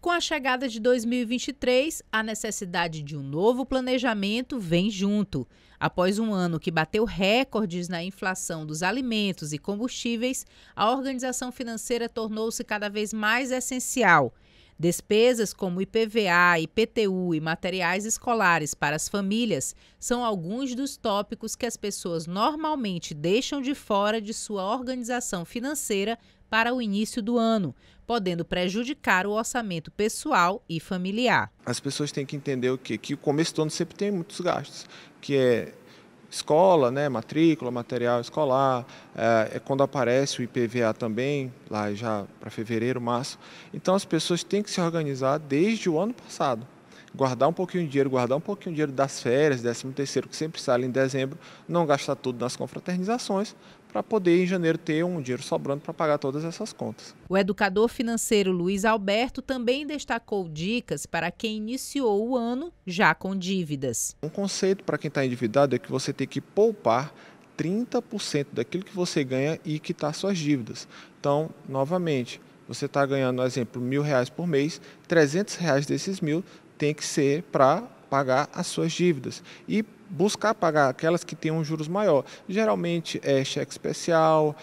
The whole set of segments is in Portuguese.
Com a chegada de 2023, a necessidade de um novo planejamento vem junto. Após um ano que bateu recordes na inflação dos alimentos e combustíveis, a organização financeira tornou-se cada vez mais essencial. Despesas como IPVA, IPTU e materiais escolares para as famílias são alguns dos tópicos que as pessoas normalmente deixam de fora de sua organização financeira para o início do ano, podendo prejudicar o orçamento pessoal e familiar. As pessoas têm que entender que o começo do ano sempre tem muitos gastos, que é escola, né, matrícula, material escolar, é quando aparece o IPVA também, lá já para fevereiro, março. Então as pessoas têm que se organizar desde o ano passado, guardar um pouquinho de dinheiro, das férias, 13º, que sempre sai em dezembro, não gastar tudo nas confraternizações, para poder em janeiro ter um dinheiro sobrando para pagar todas essas contas. O educador financeiro Luiz Alberto também destacou dicas para quem iniciou o ano já com dívidas. Um conceito para quem está endividado é que você tem que poupar 30% daquilo que você ganha e quitar suas dívidas. Então, novamente, você está ganhando, por exemplo, R$1.000 por mês, R$300 desses 1.000 tem que ser para pagar as suas dívidas e buscar pagar aquelas que têm um juros maior. Geralmente é cheque especial,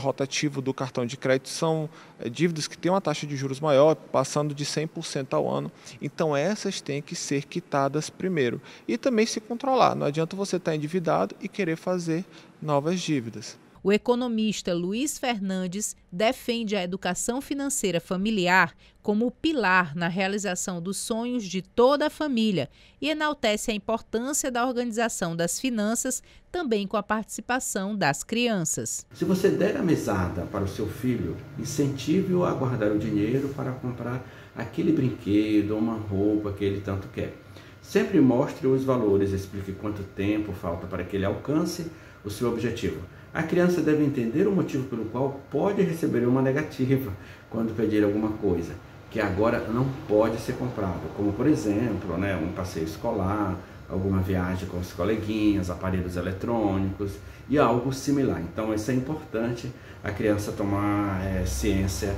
rotativo do cartão de crédito, são dívidas que têm uma taxa de juros maior, passando de 100% ao ano. Então essas têm que ser quitadas primeiro. E também se controlar, não adianta você estar endividado e querer fazer novas dívidas. O economista Luiz Fernandes defende a educação financeira familiar como o pilar na realização dos sonhos de toda a família e enaltece a importância da organização das finanças também com a participação das crianças. Se você der a mesada para o seu filho, incentive-o a guardar o dinheiro para comprar aquele brinquedo ou uma roupa que ele tanto quer. Sempre mostre os valores, explique quanto tempo falta para que ele alcance o seu objetivo. A criança deve entender o motivo pelo qual pode receber uma negativa quando pedir alguma coisa que agora não pode ser comprada, como por exemplo, um passeio escolar, alguma viagem com os coleguinhas, aparelhos eletrônicos e algo similar. Então isso é importante, a criança tomar ciência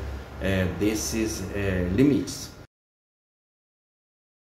desses limites.